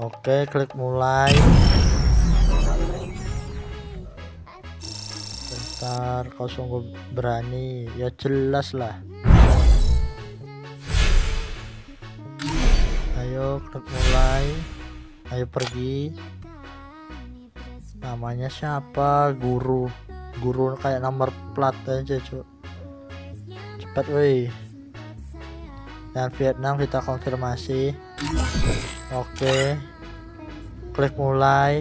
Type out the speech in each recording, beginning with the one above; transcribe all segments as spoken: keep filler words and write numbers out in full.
Oke, klik mulai. Bentar, kau sungguh berani. Ya jelas lah. Ayo klik mulai. Ayo pergi. Namanya siapa? Guru. Guru kayak nomor plat aja, Cuk. Cepat woi. Dan Vietnam kita konfirmasi. Oke. Klik mulai.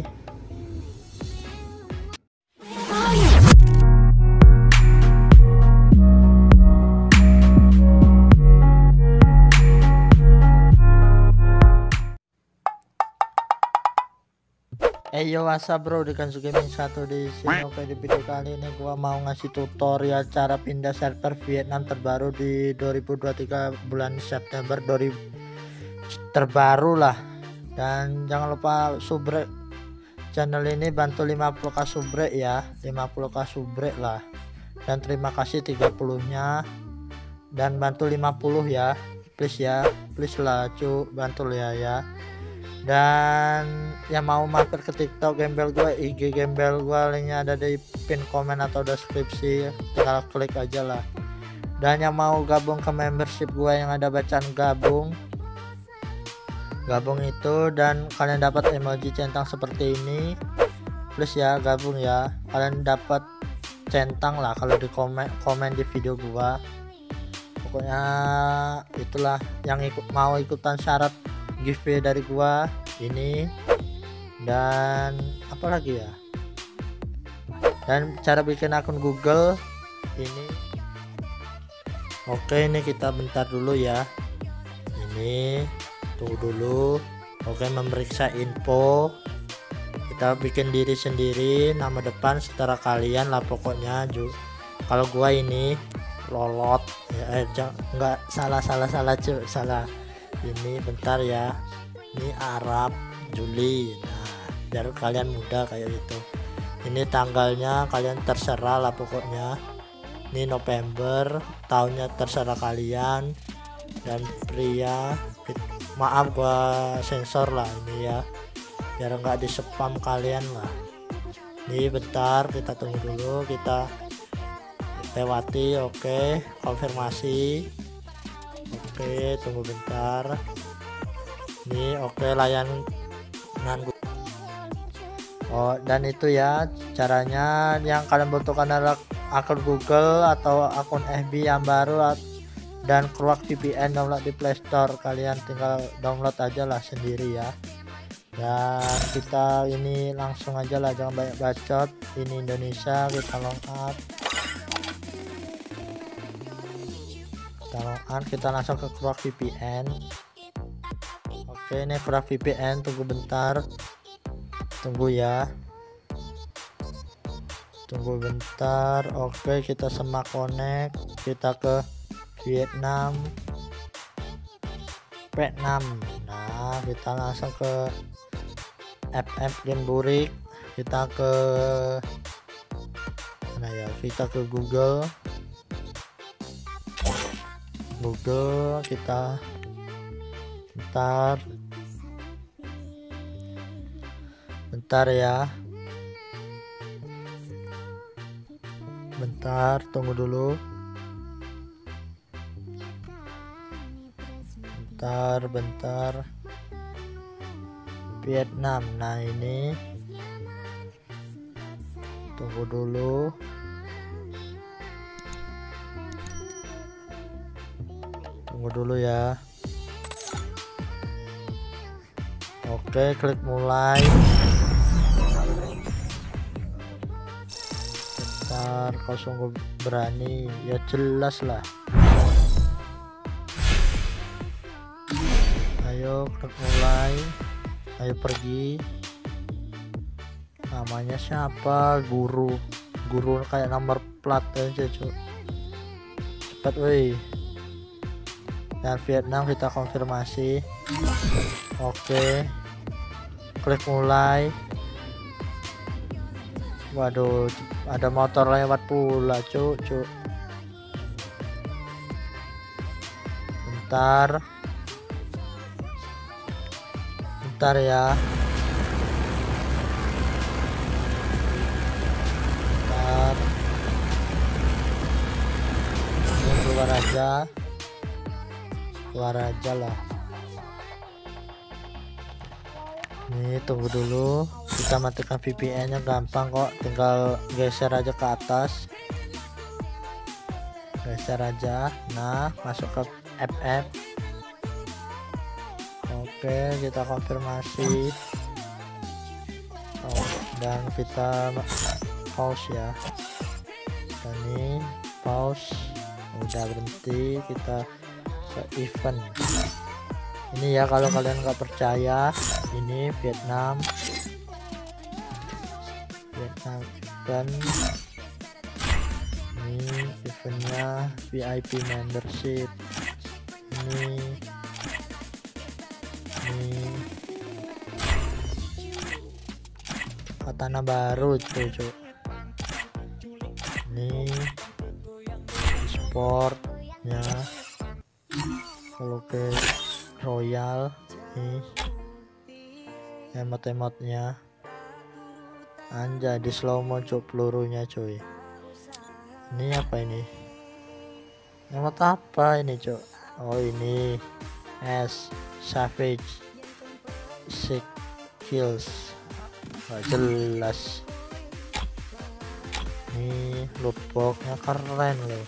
Ayo WhatsApp bro, di Kanzo Gaming one di sini. Oke, di video kali ini gua mau ngasih tutorial cara pindah server Vietnam terbaru di dua ribu dua puluh tiga bulan September dua ribu terbaru lah. Dan jangan lupa subrek channel ini, bantu lima puluh k subrek ya, lima puluh k subrek lah. Dan terima kasih tiga puluh-nya dan bantu lima puluh ya. Please ya, please lah cu, bantu ya ya. Dan yang mau mampir ke TikTok gembel gue, I G gembel gue, linknya ada di pin komen atau deskripsi, tinggal klik aja lah. Dan yang mau gabung ke membership gue yang ada bacaan gabung gabung itu, dan kalian dapat emoji centang seperti ini, please ya gabung ya. Kalian dapat centang lah kalau di komen komen di video gue. Pokoknya itulah yang ikut mau ikutan syarat giveaway dari gua ini. Dan apalagi ya, dan cara bikin akun Google ini. Oke, ini kita bentar dulu ya, ini tunggu dulu. Oke, memeriksa info, kita bikin diri sendiri, nama depan setara kalian lah pokoknya. Kalau gua ini lolot ya, eh, enggak salah salah salah cuy, salah. Ini bentar ya, ini Arab Juli, nah biar kalian muda kayak itu. Ini tanggalnya kalian terserah lah pokoknya. Ini November, tahunnya terserah kalian. Dan pria, maaf gua sensor lah ini ya, biar nggak di spam kalian lah. Ini bentar, kita tunggu dulu, kita lewati. Oke, konfirmasi. Oke, tunggu bentar. Nih, oke, layanan nganggu. Oh, dan itu ya caranya. Yang kalian butuhkan adalah akun Google atau akun F B yang baru, dan keluar V P N download di Play Store. Kalian tinggal download aja lah sendiri ya. Dan kita ini langsung aja lah, jangan banyak bacot. Ini Indonesia, kita long up. Kalau kita langsung ke Chrome V P N. Oke, ini Chrome V P N, tunggu bentar. Tunggu ya. Tunggu bentar. Oke, kita semak connect, kita ke Vietnam. Vietnam. Nah, kita langsung ke F F Game Burik. Kita ke mana ya? Kita ke Google. Google kita bentar bentar ya, bentar tunggu dulu, bentar bentar Vietnam. Nah ini tunggu dulu. Tunggu dulu ya. Oke, klik mulai. Bentar, kau sungguh berani. Ya jelas lah. Ayo klik mulai. Ayo pergi. Namanya siapa? Guru. Guru kayak nomor plat aja, Cuk. Cepat woi. Dan Vietnam kita konfirmasi. Oke, klik mulai. Waduh, ada motor lewat pula cuk cuk. Bentar Bentar ya. Bentar. Ini keluar aja. Keluar aja lah. Nih tunggu dulu. Kita matikan V P N-nya gampang kok. Tinggal geser aja ke atas. Geser aja. Nah masuk ke F F. Oke, kita konfirmasi. Oh, dan kita pause ya. Dan ini pause. Udah berhenti. Kita ke event. Ini ya kalau kalian nggak percaya. Ini Vietnam. Vietnam dan ini eventnya V I P membership. Ini. Tanah baru cuy, cuy. Ini sportnya kalau ke royal nih emot-emotnya anjay di slow mo cuy pelurunya cuy. Ini apa ini emot apa ini cuy? Oh ini S savage six kills. Gak jelas. Ini loot box-nya keren loh.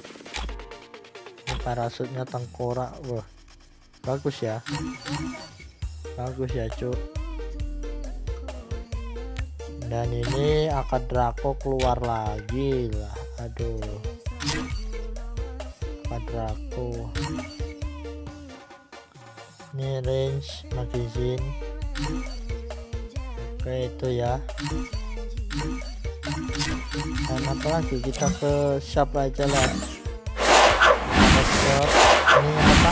Ini parasutnya tengkorak. Wah bagus ya, bagus ya cuk. Dan ini akad Draco keluar lagi lah. Aduh akad Draco. Ini range magazine. Oke itu ya. Dan apa lagi, kita ke shop aja lah. Shop ini apa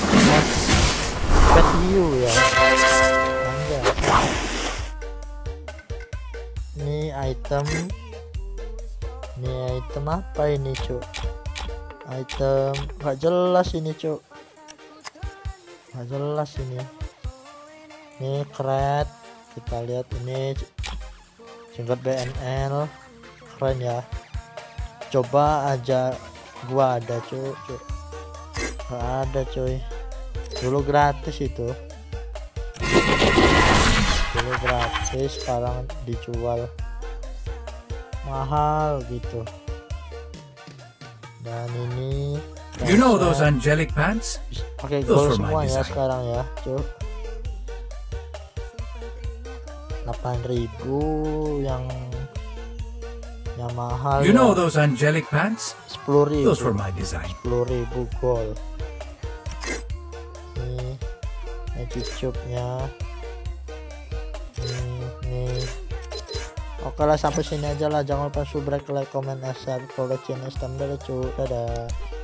guys? Pet view ya. Anjay. Ini item. Ini item apa ini cuk? Item gak jelas ini cuk. Gak jelas ini. Ini keren, kita lihat ini jenggot B N L keren ya. Coba aja gua ada cuy, cuy. Gak ada cuy. Dulu gratis itu. Dulu gratis, sekarang dijual mahal gitu. Dan ini. You know those angelic pants? Pakai gold semua ya sekarang ya cuy. delapan ribu yang yang mahal. You know those angelic pants? sepuluh ribu. Those were my design. sepuluh ribu gold. Ini magic cube-nya. Ini, ini. Oke lah sampai sini aja lah. Jangan lupa subscribe, like, comment, share, follow channel Stamble. Dadah.